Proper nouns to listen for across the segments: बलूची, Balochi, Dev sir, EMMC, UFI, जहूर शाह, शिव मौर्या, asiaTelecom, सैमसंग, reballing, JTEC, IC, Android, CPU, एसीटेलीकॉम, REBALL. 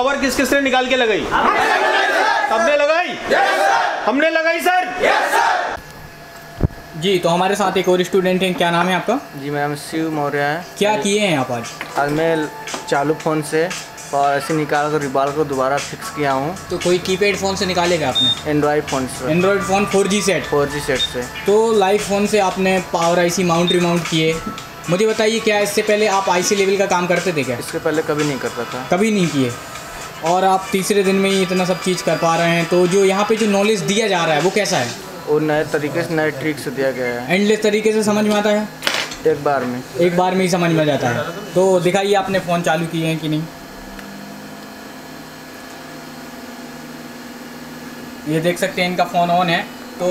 Power किस किसने निकाल के लगाई? सबने लगाई, हमने लगाई सर। जी तो हमारे साथ एक और स्टूडेंट हैं, क्या नाम है आपका? जी मैम शिव मौर्या है। क्या किए हैं आप आज? आज मैं चालू फ़ोन से और ऐसे निकाल कर रिबाल को दोबारा फिक्स किया हूँ। तो कोई कीपैड फ़ोन से निकालेगा आपने? एंड्रॉयड फ़ोन से। एंड्रॉयड फ़ोन 4G सेट से। तो लाइव फ़ोन से आपने पावर आईसी माउंट रिमाउंट किए। मुझे बताइए क्या इससे पहले आप आईसी लेवल का काम करते थे क्या? इसके पहले कभी नहीं करता था। कभी नहीं किए और आप तीसरे दिन में ही इतना सब चीज़ कर पा रहे हैं। तो जो यहाँ पर जो नॉलेज दिया जा रहा है वो कैसा है? और नए तरीके से, नए ट्रिक से दिया गया है। एंडलेस तरीके से समझ में आता है, एक बार में ही समझ में जाता है। तो दिखाइए आपने फ़ोन चालू किए हैं कि नहीं। ये देख सकते हैं इनका फ़ोन ऑन है। तो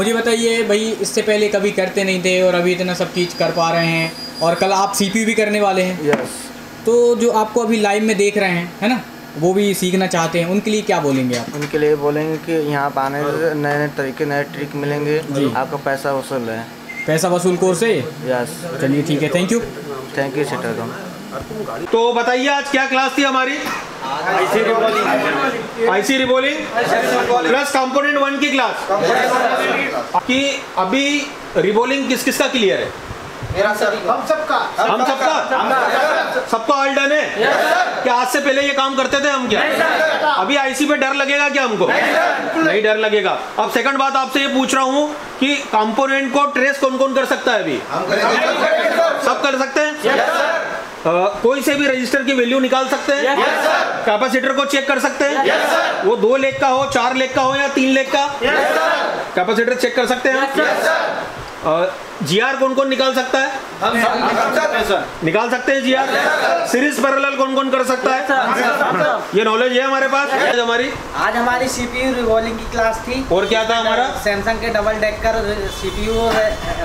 मुझे बताइए भाई, इससे पहले कभी करते नहीं थे और अभी इतना सब चीज़ कर पा रहे हैं और कल आप CPU भी करने वाले हैं। यस। तो जो आपको अभी लाइव में देख रहे हैं है ना, वो भी सीखना चाहते हैं, उनके लिए क्या बोलेंगे आप? उनके लिए बोलेंगे कि यहाँ पर आने से नए नए तरीके, नए ट्रिक मिलेंगे। आपका पैसा वसूल है, पैसा वसूल कोर्स है। यस, चलिए ठीक है, thank you. Thank you sir. तो बताइए आज क्या क्लास थी हमारी? आईसी रिबॉलिंग प्लस कंपोनेंट 1 की क्लास। कि अभी रिबॉलिंग किस किस का क्लियर है? मेरा सर, हम सबका ऑल डन है। क्या आज से पहले ये काम करते थे हम? क्या अभी आईसी पे डर लगेगा क्या हमको? नहीं डर लगेगा। अब सेकंड बात आपसे ये पूछ रहा हूँ कि कंपोनेंट को ट्रेस कौन कौन कर सकता है? अभी सब कर सकते हैं। कोई से भी रजिस्टर की वैल्यू निकाल सकते हैं। कैपेसिटर को चेक कर सकते हैं। वो 2 लेग का हो, 4 लेग का हो या 3 लेग का, कैपेसिटर चेक कर सकते हैं। GR कौन कौन निकाल सकता है? निकाल सकते हैं GR। सीरीज पैरेलल कौन कौन कर सकता है? ये नॉलेज है हमारे पास। आज हमारी CPU रिवॉल्विंग की क्लास थी। और क्या था हमारा? सैमसंग के डबल डेकर CPU और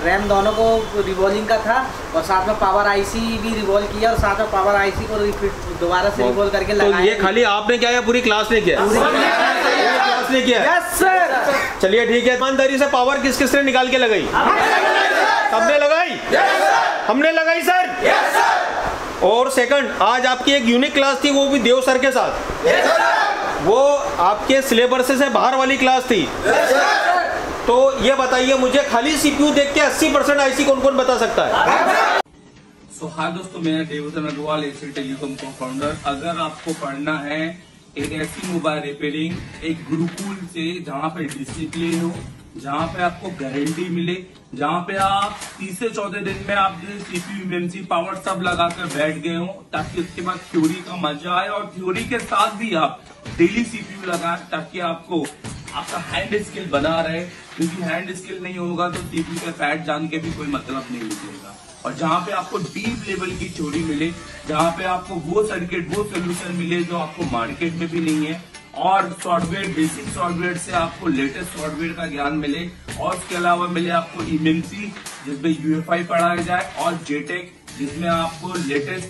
रैम दोनों को रिवॉल्विंग का था और साथ में पावर आईसी भी रिवॉल्व किया और साथ में पावर आईसी को दोबारा से रिवॉल्व करके लगाया। ये खाली आपने क्या, पूरी क्लास ने किया। चलिए ठीक है। ईमानदारी से पावर किस किसने निकाल के लगाई? सबने लगाई, हमने लगाई सर। और सेकंड, आज आपकी एक यूनिक क्लास थी, वो भी देव सर के साथ। वो आपके सिलेबस से बाहर वाली क्लास थी। तो ये बताइए मुझे, खाली CPU देख के 80% आईसी कौन कौन बता सकता है? सो हाय दोस्तों, मैं देव सर, एसीटेलीकॉम को फाउंडर। अगर आपको पढ़ना है एक ऐसी मोबाइल रिपेयरिंग, एक गुरुकुल से जहाँ पे डिसिप्लिन हो, जहाँ पे आपको गारंटी मिले, जहाँ पे आप 30 से 14 दिन में आप CPU पावर सब लगाकर बैठ गए हो, ताकि उसके बाद थ्योरी का मजा आए और थ्योरी के साथ भी आप डेली CPU लगाएं, ताकि आपको आपका हैंड स्किल बना रहे। क्योंकि हैंड स्किल नहीं होगा तो CPU का फैट जान के भी कोई मतलब नहीं निकलेगा। और जहाँ पे आपको डीप लेवल की थ्योरी मिले, जहाँ पे आपको वो सर्किट, वो सोल्यूशन मिले जो आपको मार्केट में भी नहीं है, और सॉफ्टवेयर, बेसिक सॉफ्टवेयर से आपको लेटेस्ट सॉफ्टवेयर का ज्ञान मिले, और उसके अलावा मिले आपको EMMC जिसमें UFI पढ़ाया जाए, और JTEC जिसमें आपको लेटेस्ट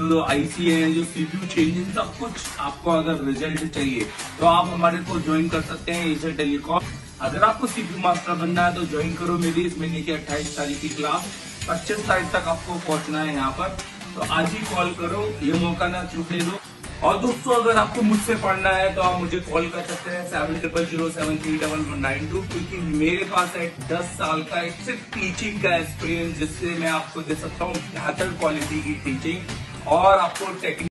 जो आईसी है, जो CPU चेंज, सब कुछ आपको अगर रिजल्ट चाहिए तो आप हमारे को ज्वाइन कर सकते हैं asiaTelecom। अगर आपको CPU मास्टर बनना है तो ज्वाइन करो मेरी इस महीने की 28 तारीख की क्लास। 25 तारीख तक आपको पहुंचना है यहाँ पर, तो आज ही कॉल करो, ये मौका ना छूटने दो। और दोस्तों, अगर आपको मुझसे पढ़ना है तो आप मुझे कॉल कर सकते हैं 7007031192, क्योंकि मेरे पास है 10 साल का एक सिर्फ टीचिंग का एक्सपीरियंस, जिससे मैं आपको दे सकता हूँ बेहतर क्वालिटी की टीचिंग और आपको टेक्निक